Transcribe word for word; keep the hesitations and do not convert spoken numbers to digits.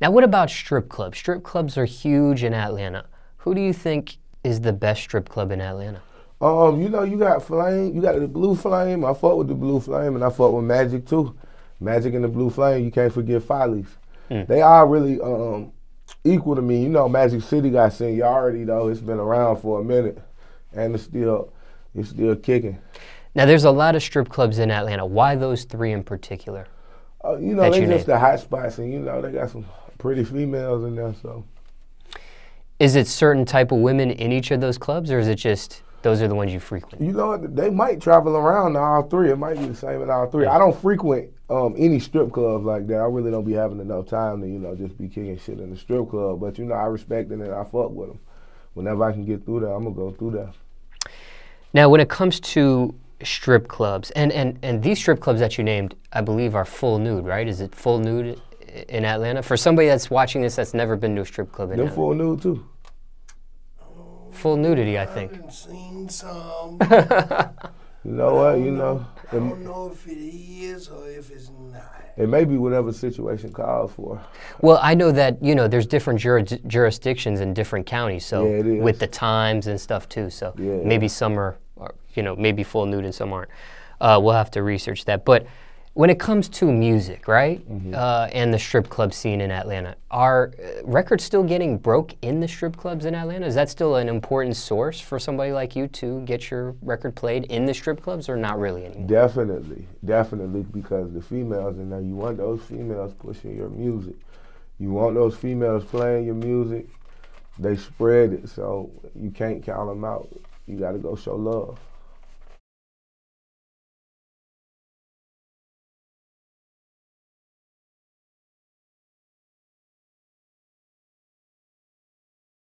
Now, what about strip clubs? Strip clubs are huge in Atlanta. Who do you think is the best strip club in Atlanta? Um, you know, you got Flame, you got the Blue Flame. I fought with the Blue Flame, and I fought with Magic too. Magic and the Blue Flame, you can't forget Follies. Mm. They are really um, equal to me. You know, Magic City got seniority though. It's been around for a minute, and it's still it's still kicking. Now, there's a lot of strip clubs in Atlanta. Why those three in particular? Uh, you know, that they you just named? The hot spots, and you know, they got some pretty females in there. So, is it certain type of women in each of those clubs, or is it just those are the ones you frequent? You know, they might travel around to all three. It might be the same in all three. I don't frequent um, any strip clubs like that. I really don't be having enough time to, you know, just be kicking shit in the strip club. But, you know, I respect it and I fuck with them. Whenever I can get through there, I'm going to go through there. Now, when it comes to strip clubs, and, and, and these strip clubs that you named, I believe, are full nude, right? Is it full nude in Atlanta? For somebody that's watching this that's never been to a strip club in Atlanta. They're full nude, too. Full nudity, I think. I've seen some. You know what, you know. I don't know if it is or if it's not. It may be whatever situation calls for. Well, I know that, you know, there's different jur jurisdictions in different counties, so yeah, it is. With the times and stuff too, so yeah, maybe yeah. some are, are, you know, maybe full nude and some aren't. Uh, we'll have to research that. But when it comes to music, right, mm-hmm. uh, and the strip club scene in Atlanta, are records still getting broke in the strip clubs in Atlanta? Is that still an important source for somebody like you to get your record played in the strip clubs, or not really anymore? Definitely, definitely, because the females in there, you want those females pushing your music. You want those females playing your music. They spread it, so you can't count them out. You got to go show love.